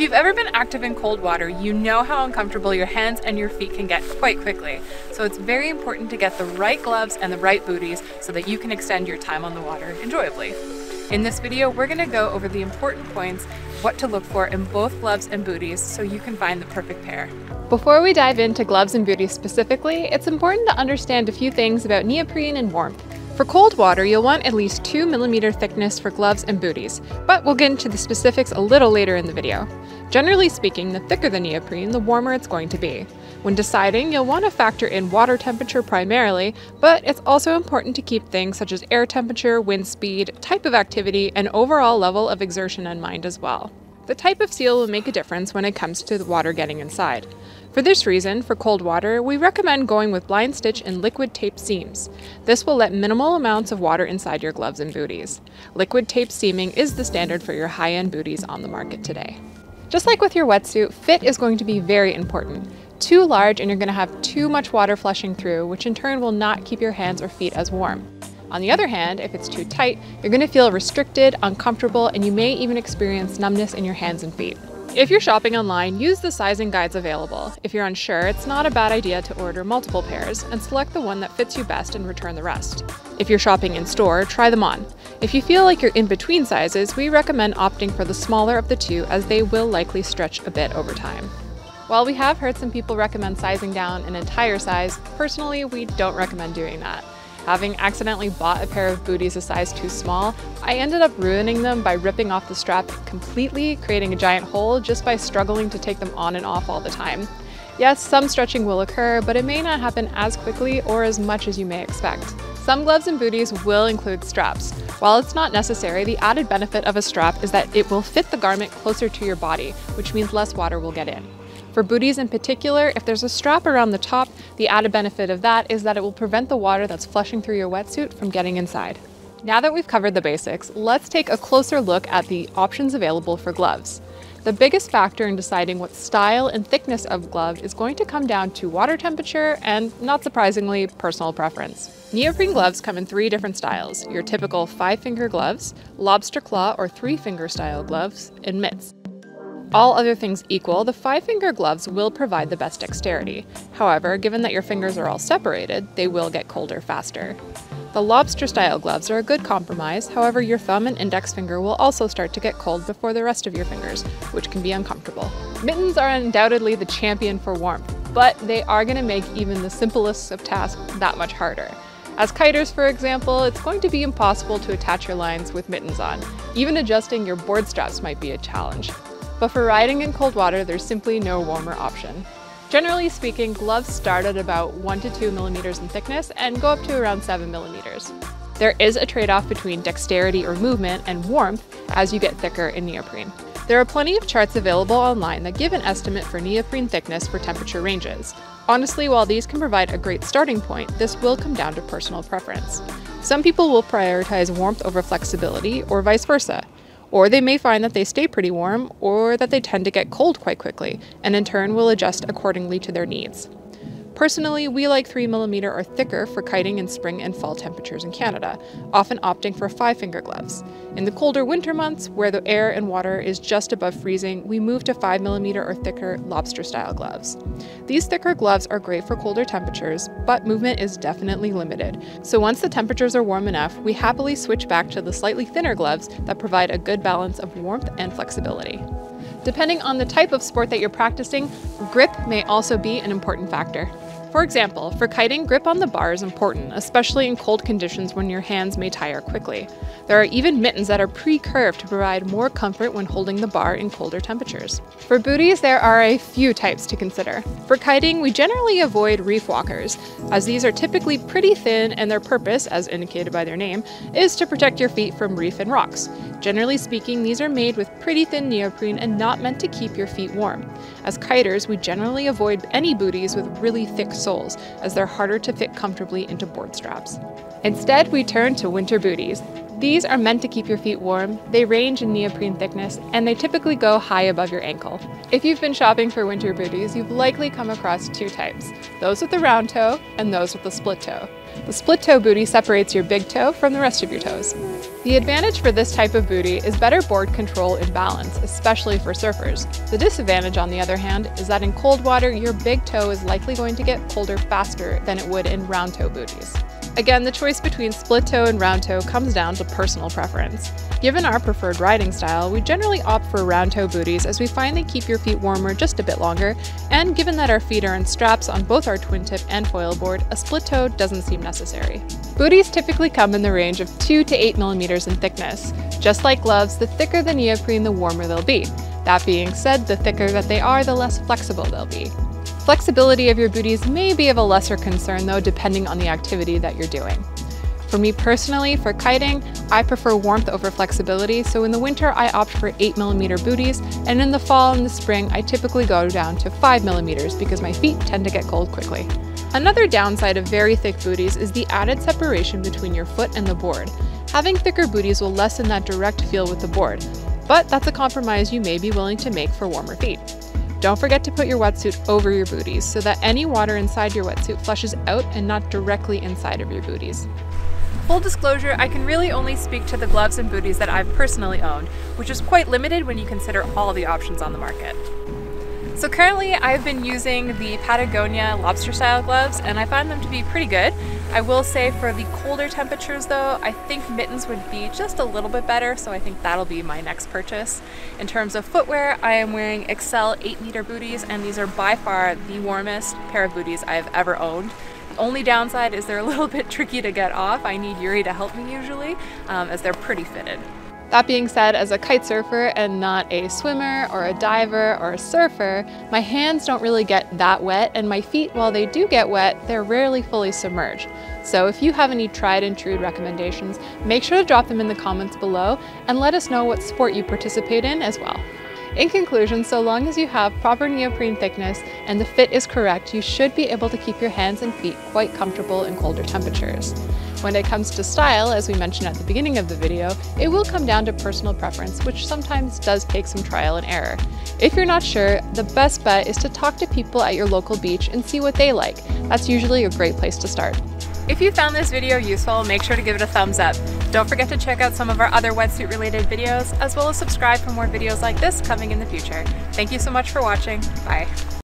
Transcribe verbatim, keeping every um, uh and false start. If you've ever been active in cold water, you know how uncomfortable your hands and your feet can get quite quickly. So it's very important to get the right gloves and the right booties so that you can extend your time on the water enjoyably. In this video, we're gonna go over the important points, what to look for in both gloves and booties so you can find the perfect pair. Before we dive into gloves and booties specifically, it's important to understand a few things about neoprene and warmth. For cold water, you'll want at least two millimeter thickness for gloves and booties, but we'll get into the specifics a little later in the video. Generally speaking, the thicker the neoprene, the warmer it's going to be. When deciding, you'll want to factor in water temperature primarily, but it's also important to keep things such as air temperature, wind speed, type of activity, and overall level of exertion in mind as well. The type of seal will make a difference when it comes to the water getting inside. For this reason, for cold water, we recommend going with blind stitch and liquid tape seams. This will let minimal amounts of water inside your gloves and booties. Liquid tape seaming is the standard for your high-end booties on the market today. Just like with your wetsuit, fit is going to be very important. Too large and you're going to have too much water flushing through, which in turn will not keep your hands or feet as warm. On the other hand, if it's too tight, you're going to feel restricted, uncomfortable, and you may even experience numbness in your hands and feet. If you're shopping online, use the sizing guides available. If you're unsure, it's not a bad idea to order multiple pairs and select the one that fits you best and return the rest. If you're shopping in store, try them on. If you feel like you're in between sizes, we recommend opting for the smaller of the two as they will likely stretch a bit over time. While we have heard some people recommend sizing down an entire size, personally, we don't recommend doing that. Having accidentally bought a pair of booties a size too small, I ended up ruining them by ripping off the strap completely, creating a giant hole just by struggling to take them on and off all the time. Yes, some stretching will occur, but it may not happen as quickly or as much as you may expect. Some gloves and booties will include straps. While it's not necessary, the added benefit of a strap is that it will fit the garment closer to your body, which means less water will get in. For booties in particular, if there's a strap around the top, the added benefit of that is that it will prevent the water that's flushing through your wetsuit from getting inside. Now that we've covered the basics, let's take a closer look at the options available for gloves. The biggest factor in deciding what style and thickness of glove is going to come down to water temperature and, not surprisingly, personal preference. Neoprene gloves come in three different styles: your typical five-finger gloves, lobster claw or three-finger style gloves, and mitts. All other things equal, the five-finger gloves will provide the best dexterity. However, given that your fingers are all separated, they will get colder faster. The lobster-style gloves are a good compromise, however your thumb and index finger will also start to get cold before the rest of your fingers, which can be uncomfortable. Mittens are undoubtedly the champion for warmth, but they are going to make even the simplest of tasks that much harder. As kiters, for example, it's going to be impossible to attach your lines with mittens on. Even adjusting your board straps might be a challenge. But for riding in cold water, there's simply no warmer option. Generally speaking, gloves start at about one to two millimeters in thickness and go up to around seven millimeters. There is a trade-off between dexterity or movement and warmth as you get thicker in neoprene. There are plenty of charts available online that give an estimate for neoprene thickness for temperature ranges. Honestly, while these can provide a great starting point, this will come down to personal preference. Some people will prioritize warmth over flexibility or vice versa. Or they may find that they stay pretty warm or that they tend to get cold quite quickly and in turn will adjust accordingly to their needs. Personally, we like three millimeter or thicker for kiting in spring and fall temperatures in Canada, often opting for five-finger gloves. In the colder winter months, where the air and water is just above freezing, we move to five millimeter or thicker lobster-style gloves. These thicker gloves are great for colder temperatures, but movement is definitely limited. So once the temperatures are warm enough, we happily switch back to the slightly thinner gloves that provide a good balance of warmth and flexibility. Depending on the type of sport that you're practicing, grip may also be an important factor. For example, for kiting, grip on the bar is important, especially in cold conditions when your hands may tire quickly. There are even mittens that are pre-curved to provide more comfort when holding the bar in colder temperatures. For booties, there are a few types to consider. For kiting, we generally avoid reef walkers, as these are typically pretty thin and their purpose, as indicated by their name, is to protect your feet from reef and rocks. Generally speaking, these are made with pretty thin neoprene and not meant to keep your feet warm. As kiters, we generally avoid any booties with really thick soles, as they're harder to fit comfortably into board straps. Instead, we turn to winter booties. These are meant to keep your feet warm, they range in neoprene thickness, and they typically go high above your ankle. If you've been shopping for winter booties, you've likely come across two types, those with the round toe and those with the split toe. The split toe bootie separates your big toe from the rest of your toes. The advantage for this type of buoy is better board control and balance, especially for surfers. The disadvantage, on the other hand, is that in cold water, your big toe is likely going to get colder faster than it would in round toe buoys. Again, the choice between split toe and round toe comes down to personal preference. Given our preferred riding style, we generally opt for round toe buoys as we find they keep your feet warmer just a bit longer, and given that our feet are in straps on both our twin tip and foil board, a split toe doesn't seem necessary. Buoys typically come in the range of two to eight millimeters in thickness. Just like gloves, the thicker the neoprene, the warmer they'll be. That being said, the thicker that they are, the less flexible they'll be. Flexibility of your buoys may be of a lesser concern though, depending on the activity that you're doing. For me personally, for kiting, I prefer warmth over flexibility, so in the winter I opt for eight millimeter buoys, and in the fall and the spring I typically go down to five millimeters because my feet tend to get cold quickly. Another downside of very thick buoys is the added separation between your foot and the board. Having thicker buoys will lessen that direct feel with the board, but that's a compromise you may be willing to make for warmer feet. Don't forget to put your wetsuit over your buoys so that any water inside your wetsuit flushes out and not directly inside of your buoys. Full disclosure, I can really only speak to the gloves and buoys that I've personally owned, which is quite limited when you consider all the options on the market. So currently I've been using the Patagonia lobster style gloves and I find them to be pretty good. I will say for the colder temperatures though, I think mittens would be just a little bit better, so I think that'll be my next purchase. In terms of footwear, I am wearing Xcel eight meter booties and these are by far the warmest pair of booties I've ever owned. The only downside is they're a little bit tricky to get off. I need Yuri to help me usually um, as they're pretty fitted. That being said, as a kite surfer and not a swimmer or a diver or a surfer, my hands don't really get that wet, and my feet, while they do get wet, they're rarely fully submerged. So if you have any tried and true recommendations, make sure to drop them in the comments below and let us know what sport you participate in as well. In conclusion, so long as you have proper neoprene thickness and the fit is correct, you should be able to keep your hands and feet quite comfortable in colder temperatures. When it comes to style, as we mentioned at the beginning of the video, it will come down to personal preference, which sometimes does take some trial and error. If you're not sure, the best bet is to talk to people at your local beach and see what they like. That's usually a great place to start. If you found this video useful, make sure to give it a thumbs up. Don't forget to check out some of our other wetsuit-related videos, as well as subscribe for more videos like this coming in the future. Thank you so much for watching. Bye.